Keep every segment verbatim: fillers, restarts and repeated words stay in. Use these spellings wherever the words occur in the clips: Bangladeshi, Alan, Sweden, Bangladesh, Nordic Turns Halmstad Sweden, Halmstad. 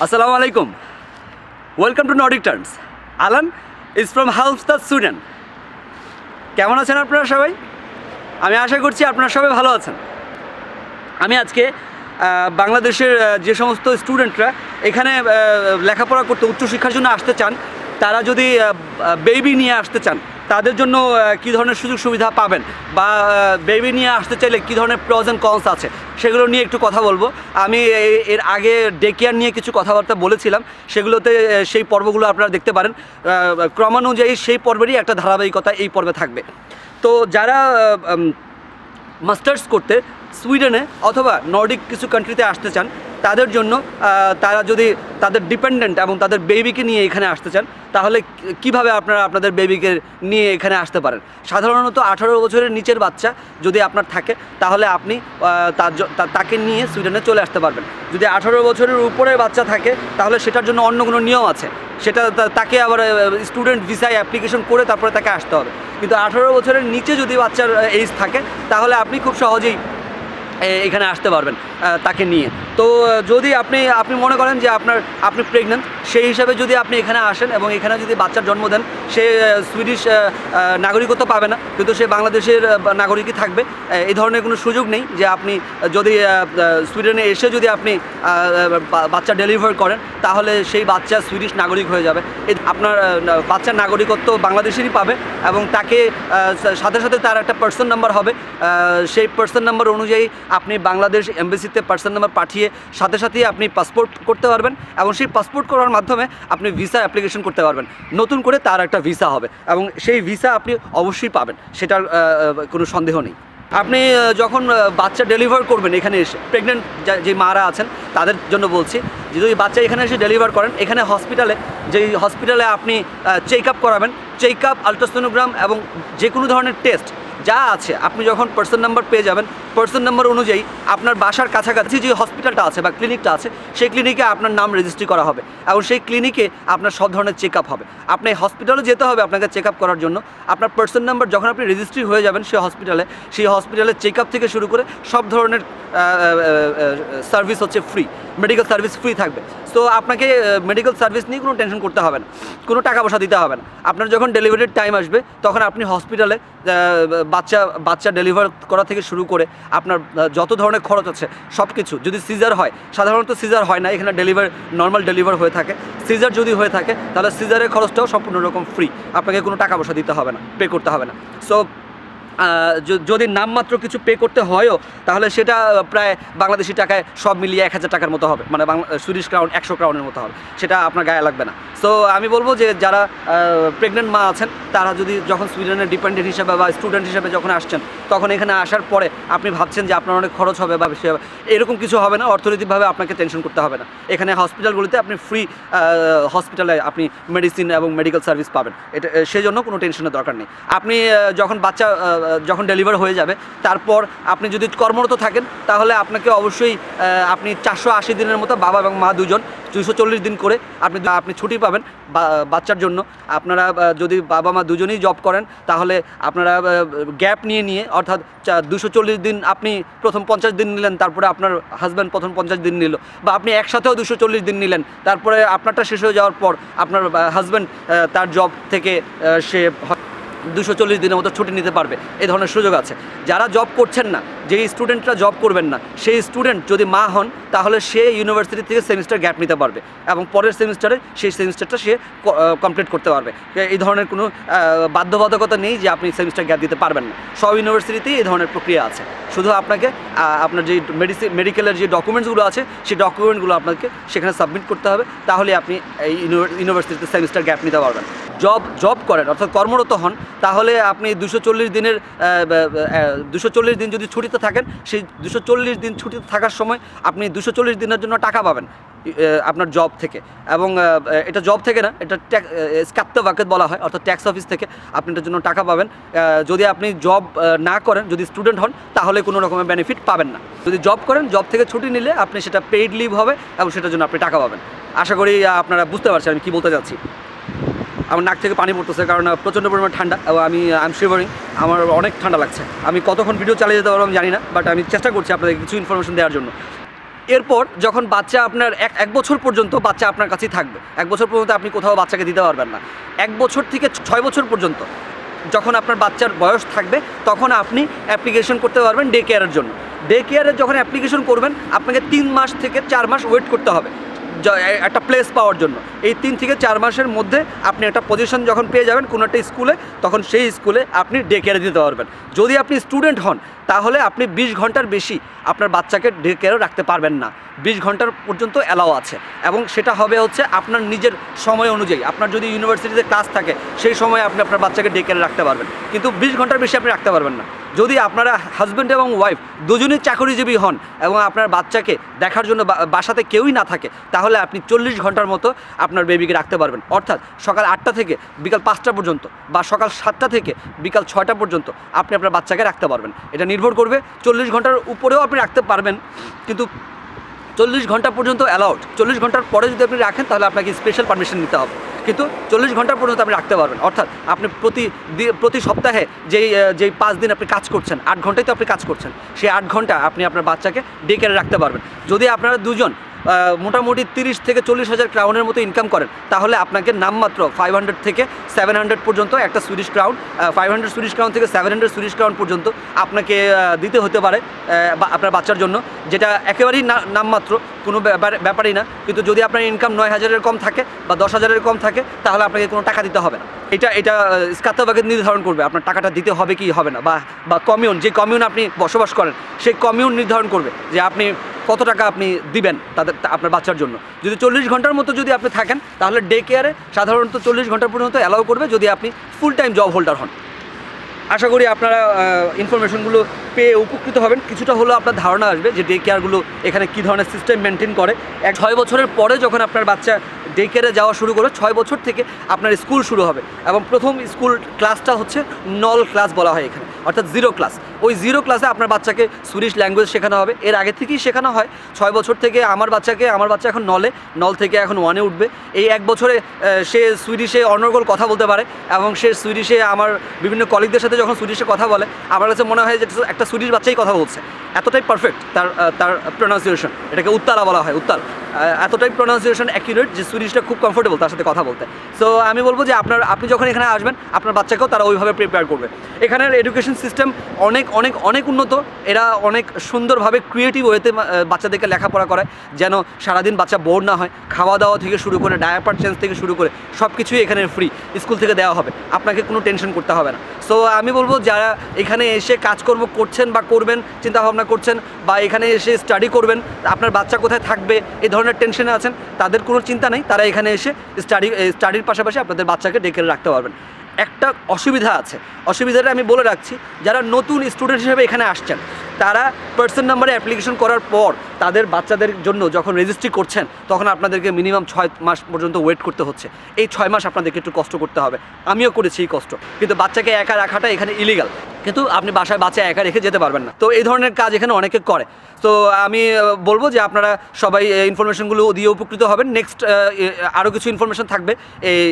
Assalamualaikum. Welcome to Nordic Turns. Alan is from Halmstad Sweden. কেমন আছেন আপনারা সবাই? আমি আশা করছি আপনারা সবাই ভালো আছেন। আমি আজকে বাংলাদেশের যে সমস্ত স্টুডেন্টরা এখানে লেখাপড়া করতে উচ্চশিক্ষার জন্য আসতে চান, তারা যদি বেবি নিয়ে আসতে চান তাদের জন্য কী ধরনের সুযোগ সুবিধা পাবেন বা বেবি নিয়ে আসতে চাইলে কী ধরনের প্রোজ অ্যান্ড কনস আছে সেগুলো নিয়ে একটু কথা বলবো। আমি এর আগে ডে কেয়ার নিয়ে কিছু কথাবার্তা বলেছিলাম, সেগুলোতে সেই পর্বগুলো আপনারা দেখতে পারেন। ক্রমানুযায়ী সেই পর্বেরই একটা ধারাবাহিকতা এই পর্বে থাকবে। তো যারা মাস্টার্স করতে সুইডেনে অথবা নর্ডিক কিছু কান্ট্রিতে আসতে চান তাদের জন্য, তারা যদি তাদের ডিপেন্ডেন্ট এবং তাদের বেবিকে নিয়ে এখানে আসতে চান তাহলে কিভাবে আপনারা আপনাদের বেবিকে নিয়ে এখানে আসতে পারেন। সাধারণত আঠারো বছরের নিচের বাচ্চা যদি আপনার থাকে তাহলে আপনি তাকে নিয়ে সুইডেনে চলে আসতে পারবেন। যদি আঠারো বছরের উপরে বাচ্চা থাকে তাহলে সেটার জন্য অন্য কোনো নিয়ম আছে, সেটা তাকে আবার স্টুডেন্ট ভিসায় অ্যাপ্লিকেশন করে তারপরে তাকে আসতে হবে। কিন্তু আঠারো বছরের নিচে যদি বাচ্চার এজ থাকে তাহলে আপনি খুব সহজেই এখানে আসতে পারবেন তাকে নিয়ে। তো যদি আপনি আপনি মনে করেন যে আপনার আপনি প্রেগনেন্ট, সেই হিসাবে যদি আপনি এখানে আসেন এবং এখানে যদি বাচ্চার জন্ম দেন, সে সুইডিশ নাগরিকত্ব পাবে না কিন্তু সে বাংলাদেশের নাগরিকই থাকবে। এই ধরনের কোনো সুযোগ নেই যে আপনি যদি সুইডেনে এসে যদি আপনি বাচ্চা ডেলিভার করেন তাহলে সেই বাচ্চা সুইডিশ নাগরিক হয়ে যাবে। আপনার বাচ্চার নাগরিকত্ব বাংলাদেশেরই পাবে এবং তাকে সাথে সাথে তার একটা পার্সন নাম্বার হবে, সেই পার্সন নাম্বার অনুযায়ী আপনি বাংলাদেশ এমবেসিতে পার্সন নাম্বার পাঠিয়ে সাথে সাথেই আপনি পাসপোর্ট করতে পারবেন এবং সেই পাসপোর্ট করার মাধ্যমে আপনি ভিসা অ্যাপ্লিকেশন করতে পারবেন। নতুন করে তার একটা ভিসা হবে এবং সেই ভিসা আপনি অবশ্যই পাবেন, সেটার কোনো সন্দেহ নেই। আপনি যখন বাচ্চা ডেলিভার করবেন এখানে এসে, প্রেগনেন্ট যে মারা আছেন তাদের জন্য বলছি, যদি বাচ্চা এখানে এসে ডেলিভার করেন এখানে হসপিটালে, যেই হসপিটালে আপনি চেক আপ করাবেন, চেক আপ আলট্রাসোনোগ্রাম এবং যে কোনো ধরনের টেস্ট যা আছে আপনি যখন পার্সন নাম্বার পেয়ে যাবেন, পার্সন নাম্বার অনুযায়ী আপনার বাসার কাছাকাছি যে হসপিটালটা আছে বা ক্লিনিকটা আছে সেই ক্লিনিকে আপনার নাম রেজিস্ট্রি করা হবে এবং সেই ক্লিনিকে আপনার সব ধরনের চেক আপ হবে। আপনি হসপিটালে যেতে হবে আপনাকে চেক আপ করার জন্য। আপনার পার্সন নাম্বার যখন আপনি রেজিস্ট্রি হয়ে যাবেন সেই হসপিটালে, সেই হসপিটালের চেক আপ থেকে শুরু করে সব ধরনের সার্ভিস হচ্ছে ফ্রি, মেডিকেল সার্ভিস ফ্রি থাকবে। তো আপনাকে মেডিকেল সার্ভিস নিয়ে কোনো টেনশন করতে হবে না, কোনো টাকা পয়সা দিতে হবে না। আপনার যখন ডেলিভারির টাইম আসবে তখন আপনি হসপিটালে বাচ্চা বাচ্চা ডেলিভার করা থেকে শুরু করে আপনার যত ধরনের খরচ আছে সব কিছু, যদি সিজার হয়, সাধারণত সিজার হয় না এখানে, ডেলিভার নর্মাল ডেলিভার হয়ে থাকে। সিজার যদি হয়ে থাকে তাহলে সিজারের খরচটাও সম্পূর্ণ রকম ফ্রি, আপনাকে কোনো টাকা পয়সা দিতে হবে না, পে করতে হবে না। সো যদি নামমাত্র কিছু পে করতে হয়ও তাহলে সেটা প্রায় বাংলাদেশি টাকায় সব মিলিয়ে এক হাজার টাকার মতো হবে, মানে সুইডিশ ক্রাউন একশো ক্রাউনের মতো হবে, সেটা আপনার গায়ে লাগবে না। সো আমি বলবো যে যারা প্রেগনেন্ট মা আছেন তারা যদি যখন সুইডেনের ডিপেন্ডেন্ট হিসেবে বা স্টুডেন্ট হিসেবে যখন আসছেন, তখন এখানে আসার পরে আপনি ভাবছেন যে আপনার অনেক খরচ হবে বা সে এরকম কিছু হবে না, অর্থনৈতিকভাবে আপনাকে টেনশন করতে হবে না। এখানে হসপিটালগুলিতে আপনি ফ্রি হসপিটালে আপনি মেডিসিন এবং মেডিকেল সার্ভিস পাবেন, এটা সেজন্য কোনো টেনশনের দরকার নেই। আপনি যখন বাচ্চা যখন ডেলিভার হয়ে যাবে তারপর আপনি যদি কর্মরত থাকেন তাহলে আপনাকে অবশ্যই আপনি চারশো আশি দিনের মতো, বাবা এবং মা দুজন দুশো চল্লিশ দিন করে আপনি আপনি ছুটি পাবেন বাচ্চার জন্য। আপনারা যদি বাবা মা দুজনেই জব করেন তাহলে আপনারা গ্যাপ নিয়ে নিয়ে অর্থাৎ দুশো চল্লিশ দিন, আপনি প্রথম পঞ্চাশ দিন নিলেন, তারপরে আপনার হাজব্যান্ড প্রথম পঞ্চাশ দিন নিল, বা আপনি একসাথেও দুশো চল্লিশ দিন নিলেন, তারপরে আপনারটা শেষ হয়ে যাওয়ার পর আপনার হাজব্যান্ড তার জব থেকে সে দুশো চল্লিশ দিনের মতো ছুটি নিতে পারবে। এই ধরনের সুযোগ আছে। যারা জব করছেন না, যেই স্টুডেন্টরা জব করবেন না, সেই স্টুডেন্ট যদি মা হন তাহলে সে ইউনিভার্সিটি থেকে সেমিস্টার গ্যাপ নিতে পারবে এবং পরের সেমিস্টারে সেই সেমিস্টারটা সে কমপ্লিট করতে পারবে। এই ধরনের কোনো বাধ্যবাধকতা নেই যে আপনি সেমিস্টার গ্যাপ দিতে পারবেন না, সব ইউনিভার্সিটিতেই এই ধরনের প্রক্রিয়া আছে। শুধু আপনাকে আপনার যে মেডিসিন মেডিকেলের যে ডকুমেন্টসগুলো আছে সেই ডকুমেন্টগুলো আপনাকে সেখানে সাবমিট করতে হবে, তাহলে আপনি এই ইউনিভার্সিটিতে সেমিস্টার গ্যাপ নিতে পারবেন। জব জব করেন অর্থাৎ কর্মরত হন তাহলে আপনি দুশো চল্লিশ দিনের দুশো চল্লিশ দিন যদি ছুটিতে থাকেন, সেই দুশো চল্লিশ দিন ছুটিতে থাকার সময় আপনি দুশো চল্লিশ দিনের জন্য টাকা পাবেন আপনার জব থেকে, এবং এটা জব থেকে না, এটা ট্যাক্স স্কাত্তভাকেত বলা হয়, অর্থাৎ ট্যাক্স অফিস থেকে আপনি এটার জন্য টাকা পাবেন। যদি আপনি জব না করেন, যদি স্টুডেন্ট হন তাহলে কোনো রকমের বেনিফিট পাবেন না। যদি জব করেন, জব থেকে ছুটি নিলে আপনি সেটা পেইড লিভ হবে এবং সেটার জন্য আপনি টাকা পাবেন। আশা করি আপনারা বুঝতে পারছেন আমি কী বলতে চাচ্ছি। আমার নাক থেকে পানি পড়তেছে কারণ প্রচণ্ড পরিমাণ ঠান্ডা এবং আমি আই এম শিভারিং, আমার অনেক ঠান্ডা লাগছে। আমি কতক্ষণ ভিডিও চালিয়ে যেতে পারবো আমি জানি না, বাট আমি চেষ্টা করছি আপনাদের কিছু ইনফরমেশন দেওয়ার জন্য। এরপর যখন বাচ্চা আপনার এক এক বছর পর্যন্ত বাচ্চা আপনার কাছেই থাকবে, এক বছর পর্যন্ত আপনি কোথাও বাচ্চাকে দিতে পারবেন না। এক বছর থেকে ছয় বছর পর্যন্ত যখন আপনার বাচ্চার বয়স থাকবে তখন আপনি অ্যাপ্লিকেশন করতে পারবেন ডে কেয়ারের জন্য। ডে কেয়ারে যখন অ্যাপ্লিকেশন করবেন আপনাকে তিন মাস থেকে চার মাস ওয়েট করতে হবে একটা প্লেস পাওয়ার জন্য। এই তিন থেকে চার মাসের মধ্যে আপনি একটা পজিশন যখন পেয়ে যাবেন কোনো একটা স্কুলে, তখন সেই স্কুলে আপনি ডে কেয়ারে দিতে পারবেন। যদি আপনি স্টুডেন্ট হন তাহলে আপনি বিশ ঘন্টার বেশি আপনার বাচ্চাকে ডে কেয়ারে রাখতে পারবেন না, বিশ ঘন্টার পর্যন্ত অ্যালাও আছে। এবং সেটা হবে হচ্ছে আপনার নিজের সময় অনুযায়ী। আপনার যদি ইউনিভার্সিটিতে ক্লাস থাকে সেই সময় আপনি আপনার বাচ্চাকে ডে কেয়ারে রাখতে পারবেন, কিন্তু বিশ ঘন্টার বেশি আপনি রাখতে পারবেন না। যদি আপনারা হাজব্যান্ড এবং ওয়াইফ দুজনেই চাকরিজীবী হন এবং আপনার বাচ্চাকে দেখার জন্য বাসাতে কেউই না থাকে, তাহলে আপনি চল্লিশ ঘন্টার মতো আপনার বেবিকে রাখতে পারবেন। অর্থাৎ সকাল আটটা থেকে বিকাল পাঁচটা পর্যন্ত বা সকাল সাতটা থেকে বিকাল ছয়টা পর্যন্ত আপনি আপনার বাচ্চাকে রাখতে পারবেন। এটা নির্ভর করবে, চল্লিশ ঘন্টার উপরেও আপনি রাখতে পারবেন, কিন্তু চল্লিশ ঘন্টা পর্যন্ত অ্যালাউড। চল্লিশ ঘন্টার পরে যদি আপনি রাখেন তাহলে আপনাকে স্পেশাল পারমিশন নিতে হবে, কিন্তু চল্লিশ ঘন্টা পর্যন্ত আপনি রাখতে পারবেন। অর্থাৎ আপনি প্রতি প্রতি সপ্তাহে যেই যেই পাঁচ দিন আপনি কাজ করছেন, আট ঘন্টায় তো আপনি কাজ করছেন, সেই আট ঘন্টা আপনি আপনার বাচ্চাকে ডে কেয়ারে রাখতে পারবেন। যদি আপনারা দুজন মোটামুটি তিরিশ থেকে চল্লিশ হাজার ক্রাউনের মতো ইনকাম করেন তাহলে আপনাকে নামমাত্র ফাইভ হান্ড্রেড থেকে সেভেন হান্ড্রেড পর্যন্ত একটা Swedish crown, five hundred Swedish crown থেকে সেভেন হান্ড্রেড সুইডিশ ক্রাউন পর্যন্ত আপনাকে দিতে হতে পারে আপনার বাচ্চার জন্য, যেটা একেবারেই নামমাত্র, কোনো ব্যাপারই না। কিন্তু যদি আপনার ইনকাম নয় হাজারের কম থাকে বা দশ হাজারের কম থাকে তাহলে আপনাকে কোনো টাকা দিতে হবে না। এটা এটা স্কাত্তাভাগে নির্ধারণ করবে আপনার টাকাটা দিতে হবে কি হবে না, বা বা কমিউন, যে কমিউন আপনি বসবাস করেন সেই কমিউন নির্ধারণ করবে যে আপনি কত টাকা আপনি দিবেন তাদের আপনার বাচ্চার জন্য। যদি চল্লিশ ঘন্টার মতো যদি আপনি থাকেন তাহলে ডে কেয়ারে সাধারণত চল্লিশ ঘন্টা পর্যন্ত অ্যালাউ করবে যদি আপনি ফুল টাইম জব হোল্ডার হন। আশা করি আপনারা ইনফরমেশনগুলো পেয়ে উপকৃত হবেন, কিছুটা হলেও আপনার ধারণা আসবে যে ডে কেয়ারগুলো এখানে কী ধরনের সিস্টেম মেনটেন করে। এক ছয় বছরের পরে যখন আপনার বাচ্চা ডে কেয়ারে যাওয়া শুরু করবে, ছয় বছর থেকে আপনার স্কুল শুরু হবে এবং প্রথম স্কুল ক্লাসটা হচ্ছে নল ক্লাস বলা হয় এখানে, অর্থাৎ জিরো ক্লাস। ওই জিরো ক্লাসে আপনার বাচ্চাকে সুইডিশ ল্যাঙ্গুয়েজ শেখানো হবে, এর আগে থেকেই শেখানো হয়। ছয় বছর থেকে আমার বাচ্চাকে, আমার বাচ্চা এখন নলে, নল থেকে এখন ওয়ানে উঠবে। এই এক বছরে সে সুইডিশে অনর্গল কথা বলতে পারে এবং সে সুইডিশে, আমার বিভিন্ন কলিগদের সাথে যখন সুইডিশে কথা বলে আমার কাছে মনে হয় যে একটা সুইডিশ বাচ্চাই কথা বলছে, এতটাই পারফেক্ট তার তার প্রোনাউন্সিয়েশন। এটাকে উত্তালা বলা হয়, উত্তাল, এতটাই প্রোনাউন্সিয়েশন অ্যাকিউরেট যে সুইডিশটা খুব কমফোর্টেবল তার সাথে কথা বলতে। সো আমি বলবো যে আপনার আপনি যখন এখানে আসবেন আপনার বাচ্চাকেও তারা ওইভাবে প্রিপেয়ার করবে। এখানের এডুকেশন সিস্টেম অনেক অনেক অনেক উন্নত, এরা অনেক সুন্দরভাবে ক্রিয়েটিভ ওয়েতে বাচ্চাদেরকে লেখাপড়া করায় যেন সারাদিন বাচ্চা বোর না হয়। খাওয়া দাওয়া থেকে শুরু করে ডায়াপার চেঞ্জ থেকে শুরু করে সব কিছুই এখানে ফ্রি, স্কুল থেকে দেওয়া হবে, আপনাকে কোনো টেনশন করতে হবে না। সো আমি বলবো যারা এখানে এসে কাজকর্ম করছেন বা করবেন, চিন্তাভাবনা করছেন বা এখানে এসে স্টাডি করবেন, আপনার বাচ্চা কোথায় থাকবে এ ধরনের টেনশনে আছেন, তাদের কোনো চিন্তা নেই, তারা এখানে এসে স্টাডি স্টাডির পাশাপাশি আপনাদের বাচ্চাকে ডে কেয়ারে রাখতে পারবেন। একটা অসুবিধা আছে, অসুবিধাটা আমি বলে রাখছি, যারা নতুন স্টুডেন্ট হিসেবে এখানে আসছেন তারা পার্সন নাম্বারে অ্যাপ্লিকেশন করার পর তাদের বাচ্চাদের জন্য যখন রেজিস্ট্রি করছেন তখন আপনাদেরকে মিনিমাম ছয় মাস পর্যন্ত ওয়েট করতে হচ্ছে। এই ছয় মাস আপনাদেরকে একটু কষ্ট করতে হবে, আমিও করেছি এই কষ্ট, কিন্তু বাচ্চাকে একা রাখাটা এখানে ইলিগাল, কিন্তু আপনি বাসায় বাচ্চা একা রেখে যেতে পারবেন না। তো এই ধরনের কাজ এখানে অনেকে করে। তো আমি বলবো যে আপনারা সবাই ইনফরমেশনগুলো দিয়ে উপকৃত হবেন। নেক্সট আরও কিছু ইনফরমেশন থাকবে এই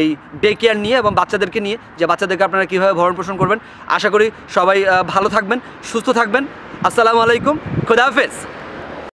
এই ডে কেয়ার নিয়ে এবং বাচ্চাদেরকে নিয়ে, যে বাচ্চাদেরকে আপনারা কীভাবে ভরণ পোষণ করবেন। আশা করি সবাই ভালো থাকবেন, সুস্থ থাকবেন। আসসালামু আলাইকুম, খুদা হাফেজ।